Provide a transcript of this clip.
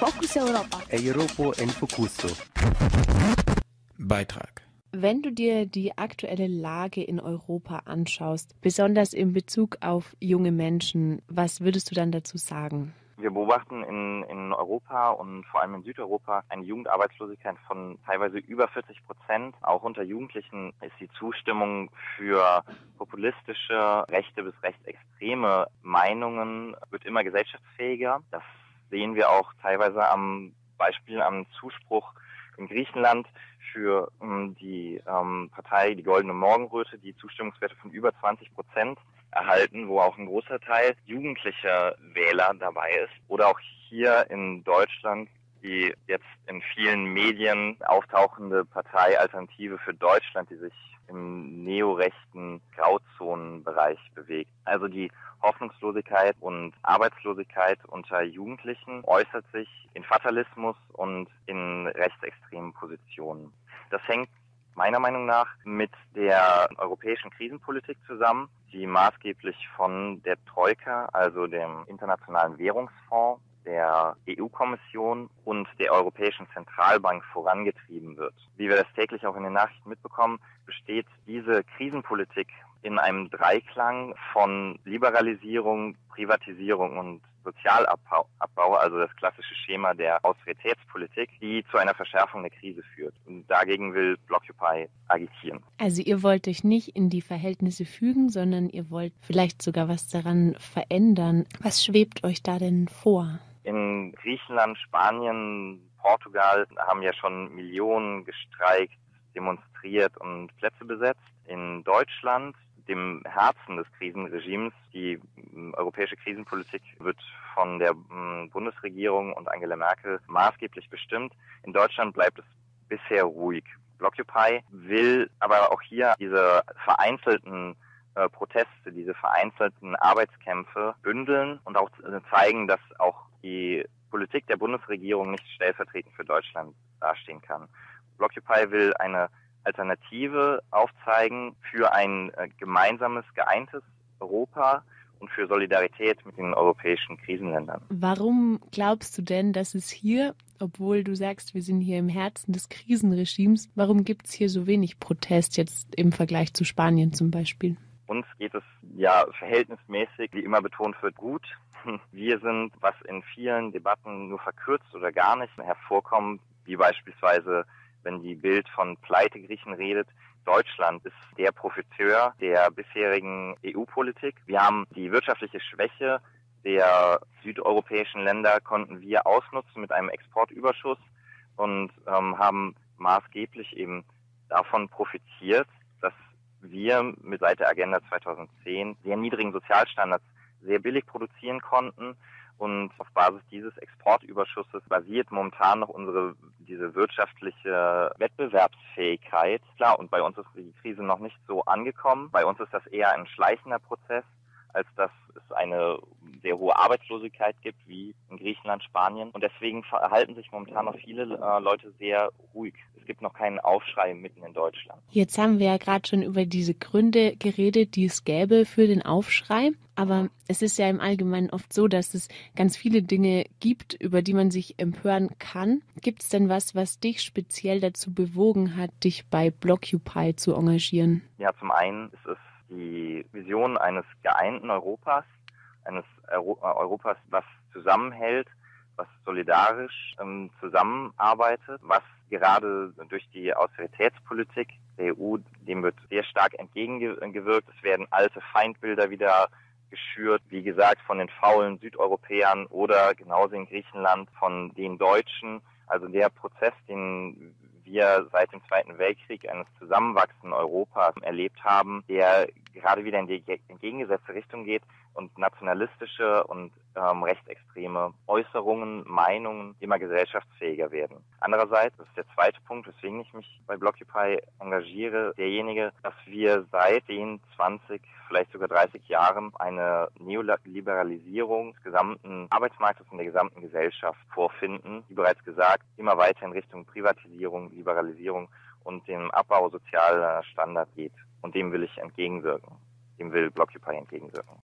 Fokus Europa. Europa en Focuso. Beitrag. Wenn du dir die aktuelle Lage in Europa anschaust, besonders in Bezug auf junge Menschen, was würdest du dann dazu sagen? Wir beobachten in Europa und vor allem in Südeuropa eine Jugendarbeitslosigkeit von teilweise über 40%. Auch unter Jugendlichen ist die Zustimmung für populistische, rechte bis rechtsextreme Meinungen wird immer gesellschaftsfähiger. Das sehen wir auch teilweise am Beispiel, am Zuspruch in Griechenland für die Partei, die Goldene Morgenröte, die Zustimmungswerte von über 20% erhalten, wo auch ein großer Teil jugendlicher Wähler dabei ist. Oder auch hier in Deutschland die jetzt in vielen Medien auftauchende Partei Alternative für Deutschland, die sich im neorechten Grauzonenbereich bewegt. Also die Hoffnungslosigkeit und Arbeitslosigkeit unter Jugendlichen äußert sich in Fatalismus und in rechtsextremen Positionen. Das hängt meiner Meinung nach mit der europäischen Krisenpolitik zusammen, die maßgeblich von der Troika, also dem Internationalen Währungsfonds, der EU-Kommission und der Europäischen Zentralbank vorangetrieben wird. Wie wir das täglich auch in den Nachrichten mitbekommen, besteht diese Krisenpolitik in einem Dreiklang von Liberalisierung, Privatisierung und Sozialabbau, also das klassische Schema der Austeritätspolitik, die zu einer Verschärfung der Krise führt. Und dagegen will Blockupy agitieren. Also ihr wollt euch nicht in die Verhältnisse fügen, sondern ihr wollt vielleicht sogar was daran verändern. Was schwebt euch da denn vor? In Griechenland, Spanien, Portugal haben ja schon Millionen gestreikt, demonstriert und Plätze besetzt. In Deutschland, dem Herzen des Krisenregimes, die europäische Krisenpolitik wird von der Bundesregierung und Angela Merkel maßgeblich bestimmt. In Deutschland bleibt es bisher ruhig. Blockupy will aber auch hier diese vereinzelten Proteste, diese vereinzelten Arbeitskämpfe bündeln und auch zeigen, dass auch die Politik der Bundesregierung nicht stellvertretend für Deutschland dastehen kann. Blockupy will eine Alternative aufzeigen für ein gemeinsames, geeintes Europa und für Solidarität mit den europäischen Krisenländern. Warum glaubst du denn, dass es hier, obwohl du sagst, wir sind hier im Herzen des Krisenregimes, warum gibt es hier so wenig Protest jetzt im Vergleich zu Spanien zum Beispiel? Uns geht es ja verhältnismäßig, wie immer betont wird, gut. Wir sind, was in vielen Debatten nur verkürzt oder gar nicht hervorkommt, wie beispielsweise, wenn die Bild von Pleitegriechen redet, Deutschland ist der Profiteur der bisherigen EU-Politik. Wir haben die wirtschaftliche Schwäche der südeuropäischen Länder, konnten wir ausnutzen mit einem Exportüberschuss und haben maßgeblich eben davon profitiert, dass wir mit seit der Agenda 2010 sehr niedrigen Sozialstandards sehr billig produzieren konnten. Und auf Basis dieses Exportüberschusses basiert momentan noch diese wirtschaftliche Wettbewerbsfähigkeit. Klar, und bei uns ist die Krise noch nicht so angekommen. Bei uns ist das eher ein schleichender Prozess, als dass es eine sehr hohe Arbeitslosigkeit gibt, wie in Griechenland, Spanien. Und deswegen verhalten sich momentan noch viele Leute sehr ruhig. Es gibt noch keinen Aufschrei mitten in Deutschland. Jetzt haben wir ja gerade schon über diese Gründe geredet, die es gäbe für den Aufschrei. Aber es ist ja im Allgemeinen oft so, dass es ganz viele Dinge gibt, über die man sich empören kann. Gibt es denn was, was dich speziell dazu bewogen hat, dich bei Blockupy zu engagieren? Ja, zum einen ist es die Vision eines geeinten Europas, eines Europas, was zusammenhält, was solidarisch zusammenarbeitet, was gerade durch die Austeritätspolitik der EU, dem wird sehr stark entgegengewirkt. Es werden alte Feindbilder wieder geschürt, wie gesagt, von den faulen Südeuropäern oder genauso in Griechenland von den Deutschen. Also der Prozess, den wir seit dem Zweiten Weltkrieg eines zusammenwachsenden Europas erlebt haben, der gerade wieder in die entgegengesetzte Richtung geht und nationalistische und rechtsextreme Äußerungen, Meinungen immer gesellschaftsfähiger werden. Andererseits, das ist der zweite Punkt, weswegen ich mich bei Blockupy engagiere, derjenige, dass wir seit den 20, vielleicht sogar 30 Jahren eine Neoliberalisierung des gesamten Arbeitsmarktes und der gesamten Gesellschaft vorfinden, wie bereits gesagt, immer weiter in Richtung Privatisierung, Liberalisierung und dem Abbau sozialer Standards geht. Und dem will ich entgegenwirken. Dem will Blockupy entgegenwirken.